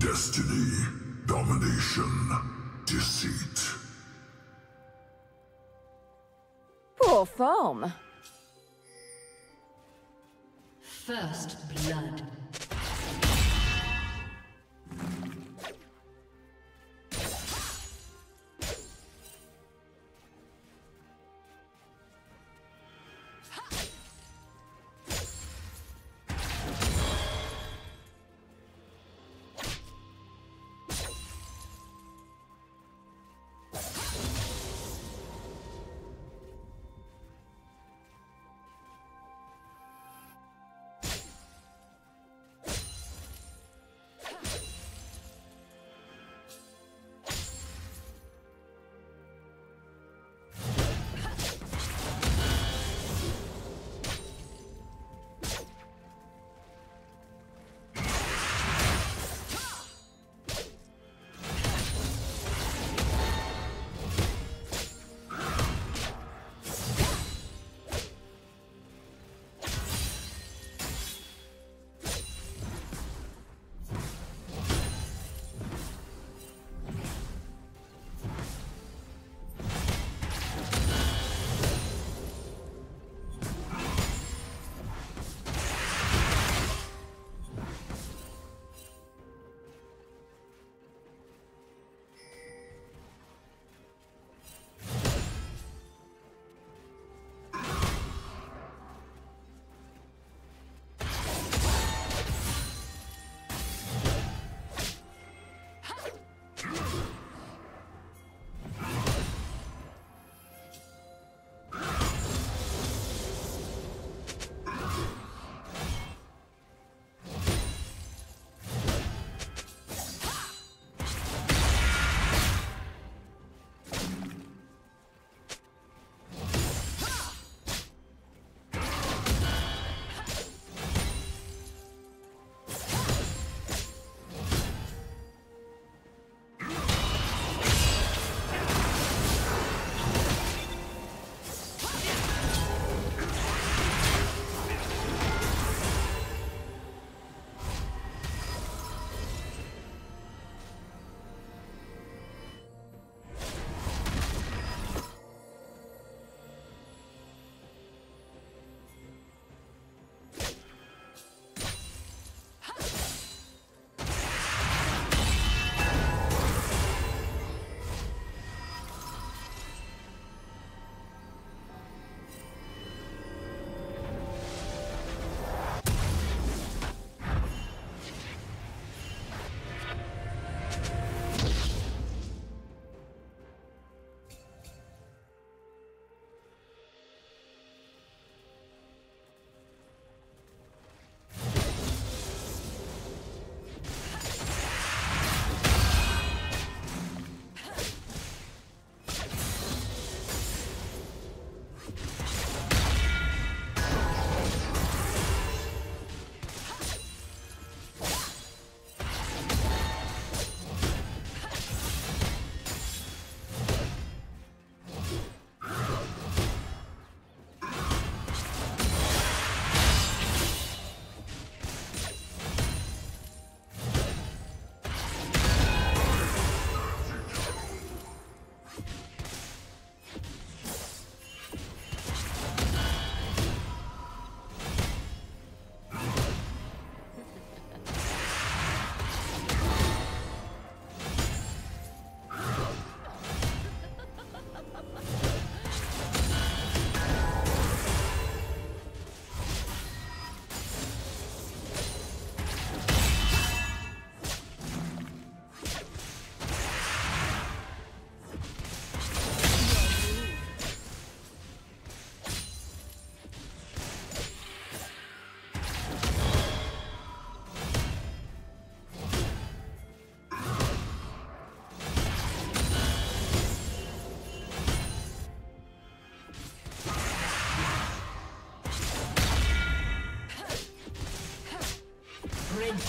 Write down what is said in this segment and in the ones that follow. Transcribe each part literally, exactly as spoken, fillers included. Destiny, domination, deceit. Poor form. First blood.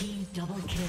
Team double kill.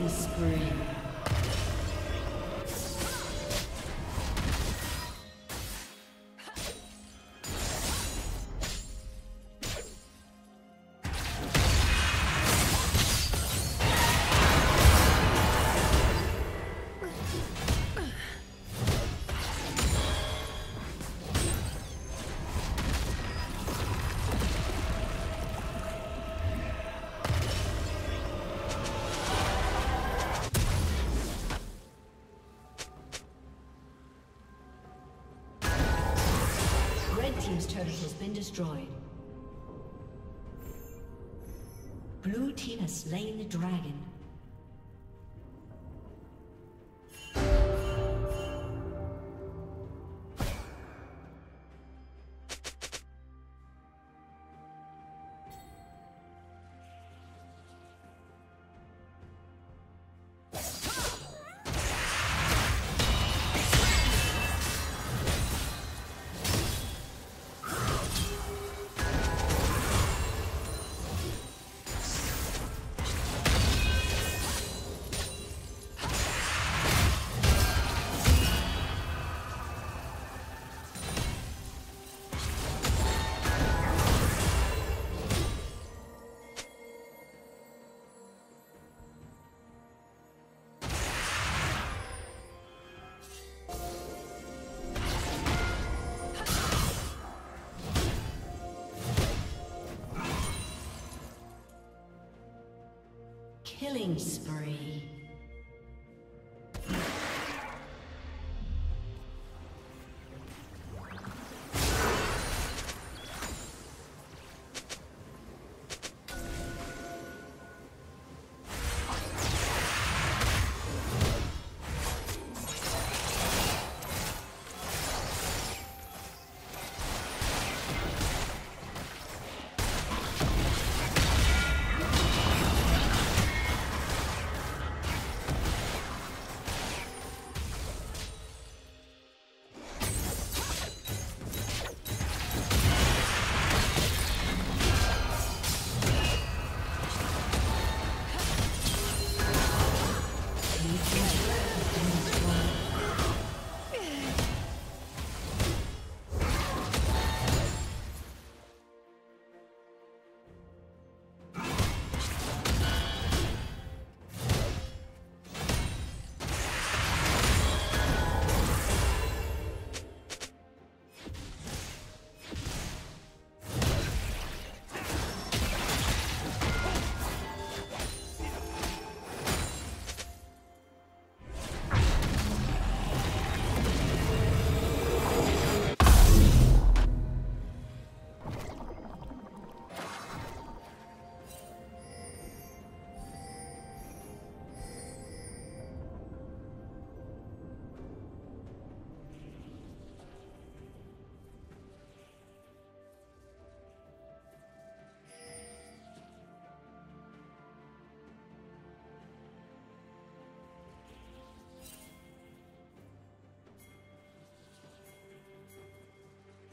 Killing spree. Destroyed. Blue team has slain the dragon. Killing spree.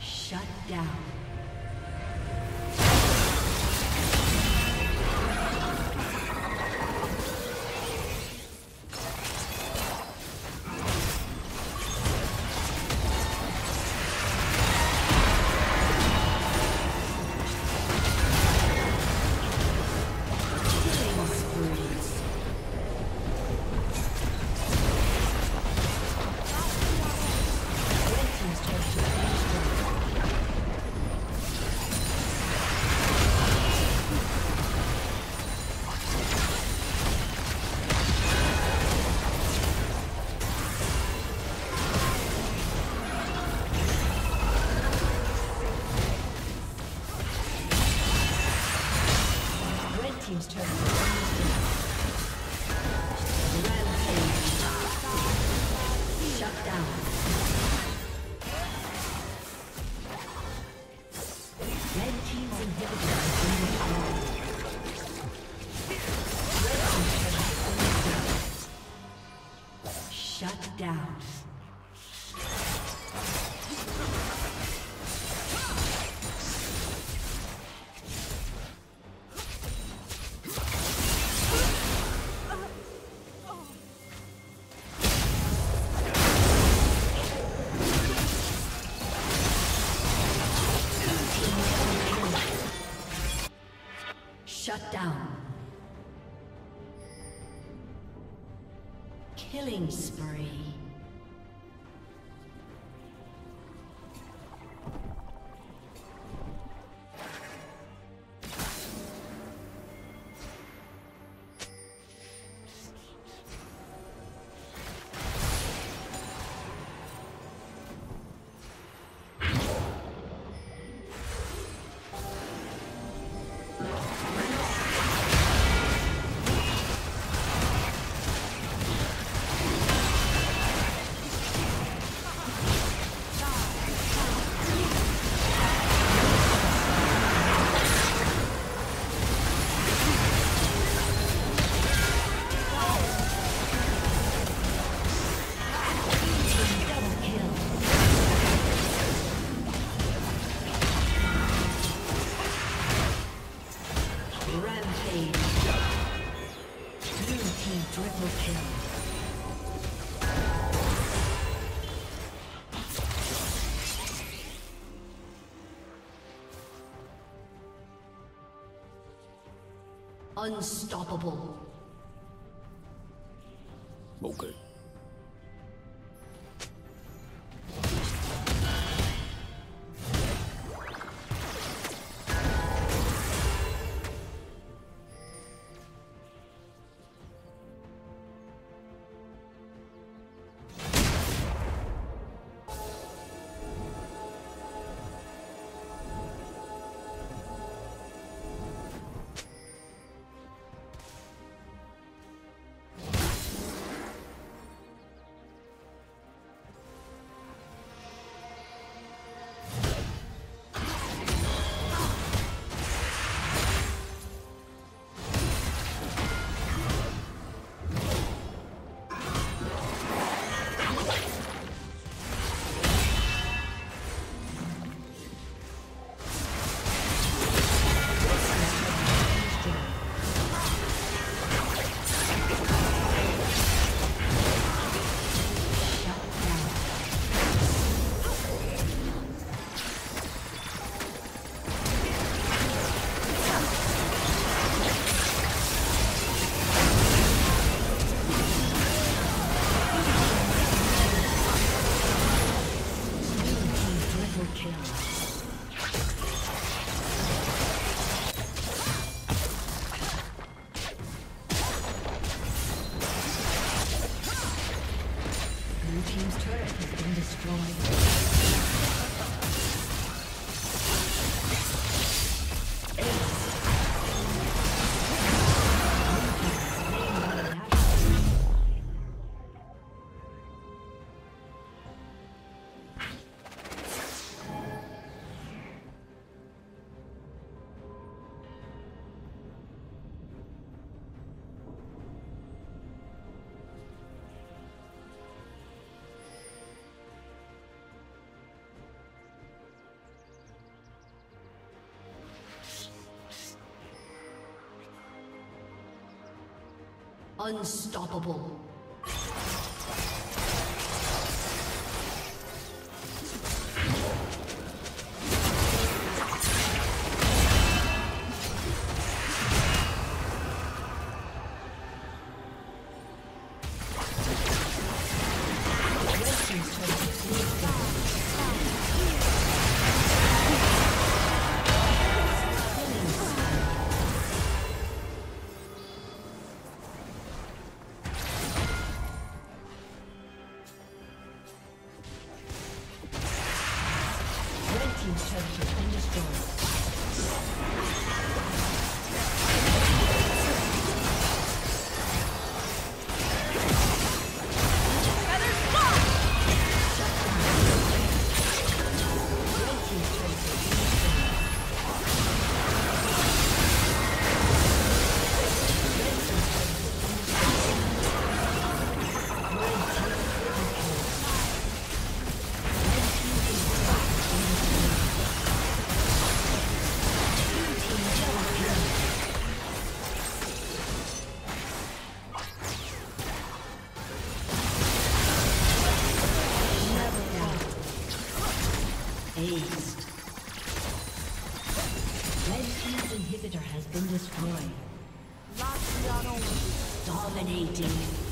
Shut down. Shut down. Killing spree. Unstoppable. Okay. Unstoppable. Dominating.